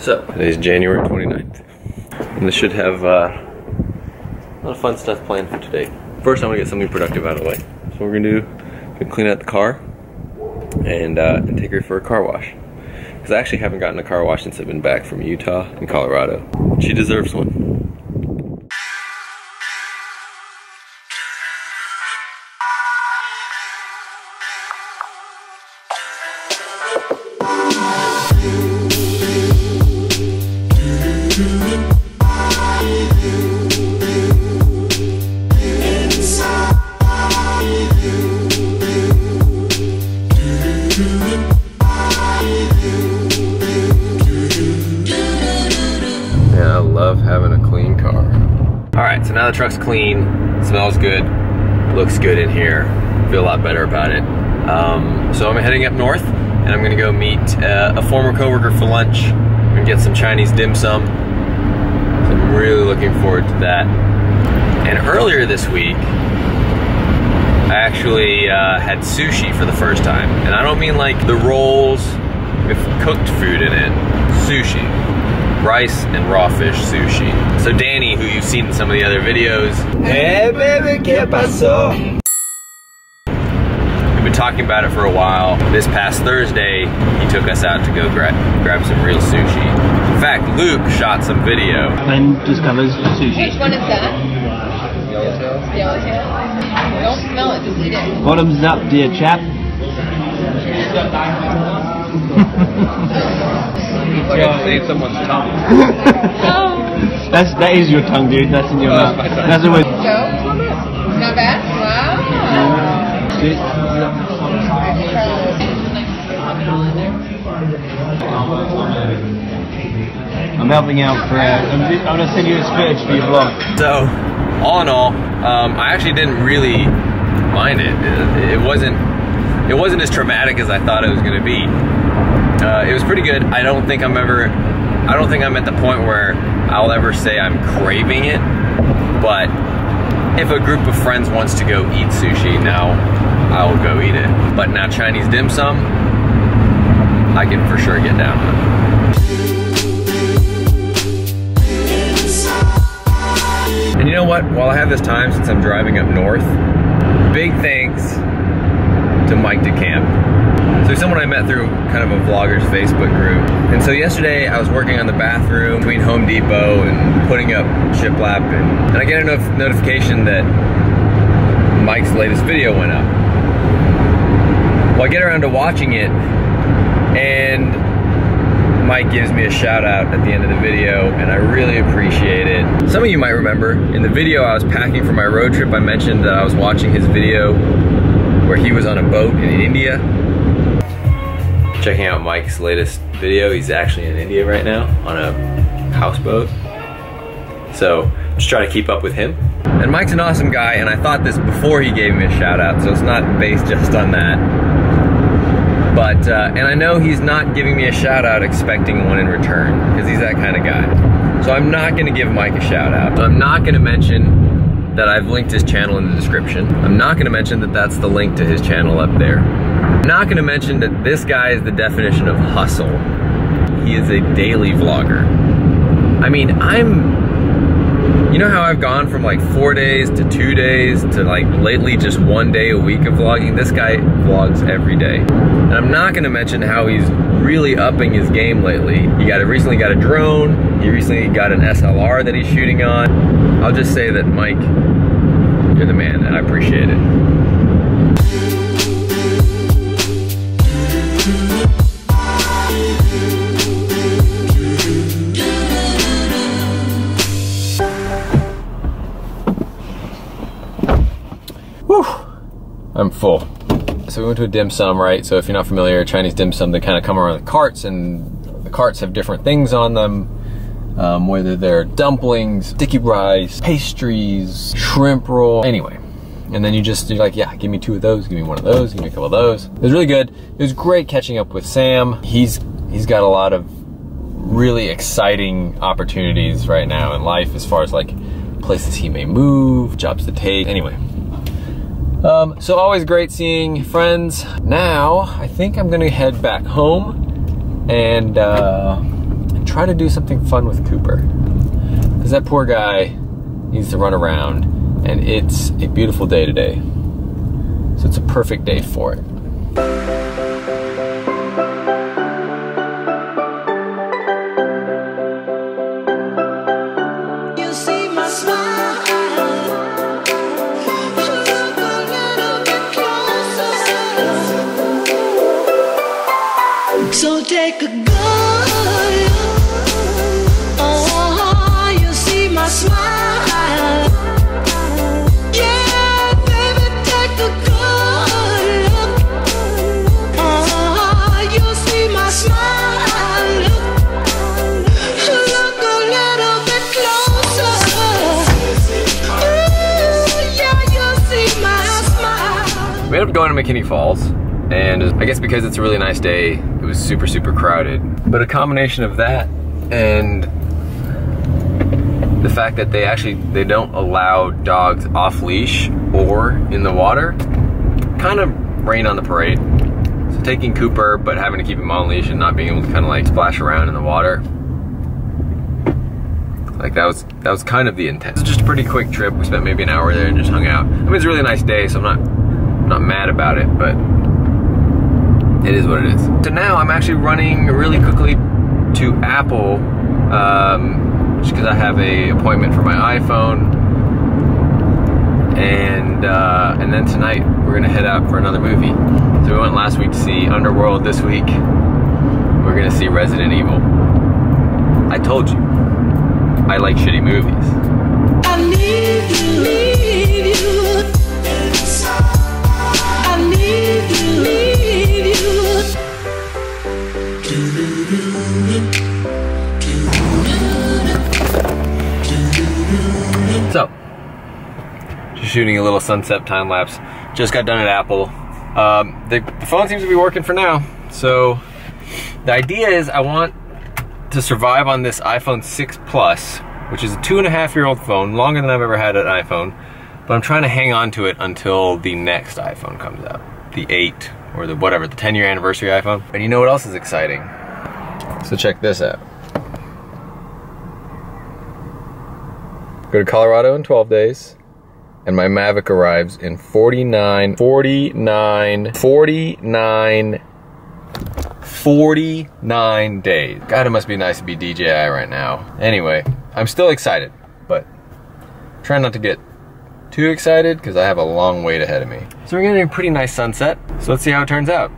So today's January 29th. And this should have a lot of fun stuff planned for today. First, I want to get something productive out of the way. So what we're going to do, we're going to clean out the car and take her for a car wash. Because I actually haven't gotten a car wash since I've been back from Utah and Colorado. She deserves one. So now the truck's clean, smells good, looks good in here, feel a lot better about it. So I'm heading up north and I'm gonna go meet a former coworker for lunch. I'm gonna get some Chinese dim sum. So I'm really looking forward to that. And earlier this week, I actually had sushi for the first time. And I don't mean like the rolls with cooked food in it, sushi. Rice and raw fish sushi. So Danny, who you've seen in some of the other videos. Hey baby, ¿qué pasó? We've been talking about it for a while. This past Thursday, he took us out to go grab some real sushi. In fact, Luke shot some video. When discovers sushi. Which one is that? Yellowtail. Yellowtail? Don't smell it, just eat it. Bottoms up, dear chap. Like I just ate someone's tongue. that is your tongue, dude. That's in your mouth. That's the way. Not bad. Wow. Good. I'm helping out Brad. I'm gonna send you a spitch for your vlog. So, all in all, I actually didn't really mind it. It wasn't as traumatic as I thought it was gonna be. It was pretty good. I don't think I'm at the point where I'll ever say I'm craving it, but if a group of friends wants to go eat sushi, now I will go eat it. But now Chinese dim sum, I can for sure get down with. And you know what? While I have this time, since I'm driving up north, big thanks to Mike DeCamp. So someone I met through kind of a vlogger's Facebook group. And so yesterday I was working on the bathroom between Home Depot and putting up shiplap, and I get a notification that Mike's latest video went up. Well, I get around to watching it and Mike gives me a shout out at the end of the video and I really appreciate it. Some of you might remember in the video I was packing for my road trip, I mentioned that I was watching his video where he was on a boat in India. Checking out Mike's latest video. He's actually in India right now on a houseboat. So just try to keep up with him. And Mike's an awesome guy, and I thought this before he gave me a shout out, so it's not based just on that. But, and I know he's not giving me a shout out expecting one in return, because he's that kind of guy. So I'm not gonna give Mike a shout out. So I'm not gonna mention that I've linked his channel in the description. I'm not gonna mention that that's the link to his channel up there. I'm not gonna mention that this guy is the definition of hustle. He is a daily vlogger. I mean, you know how I've gone from like 4 days to 2 days to like lately just 1 day a week of vlogging? This guy vlogs every day. And I'm not gonna mention how he's really upping his game lately. He recently got a drone, he recently got an SLR that he's shooting on. I'll just say that, Mike, you're the man and I appreciate it. I'm full. So we went to a dim sum, right? So if you're not familiar, Chinese dim sum, they kind of come around the carts, and the carts have different things on them, whether they're dumplings, sticky rice, pastries, shrimp roll, anyway. And then you're like, yeah, give me 2 of those, give me 1 of those, give me a couple of those. It was really good. It was great catching up with Sam. He's got a lot of really exciting opportunities right now in life as far as like places he may move, jobs to take, anyway. So always great seeing friends. Now, I think I'm gonna head back home and try to do something fun with Cooper, because that poor guy needs to run around, and it's a beautiful day today, so it's a perfect day for it. We ended up going to McKinney Falls, and I guess because it's a really nice day, it was super, super crowded. But a combination of that and the fact that they don't allow dogs off leash or in the water, kind of rained on the parade. So taking Cooper, but having to keep him on leash and not being able to kind of like splash around in the water, like that was kind of the intent. It's just a pretty quick trip. We spent maybe an hour there and just hung out. I mean, it's a really nice day, so I'm not mad about it, but it is what it is. So now I'm actually running really quickly to Apple, just because I have a appointment for my iPhone, and then tonight we're gonna head out for another movie. So we went last week to see Underworld. This week we're gonna see Resident Evil. I told you, I like shitty movies. I need you . So, just shooting a little sunset time lapse. Just got done at Apple. The phone seems to be working for now. So, the idea is I want to survive on this iPhone 6 Plus, which is a 2.5-year-old phone, longer than I've ever had an iPhone, but I'm trying to hang on to it until the next iPhone comes out. The 8 or the whatever, the 10-year anniversary iPhone. And you know what else is exciting? So check this out. Go to Colorado in 12 days, and my Mavic arrives in 49 days. God, it must be nice to be DJI right now. Anyway, I'm still excited, but trying not to get too excited because I have a long wait ahead of me. So we're getting a pretty nice sunset, so let's see how it turns out.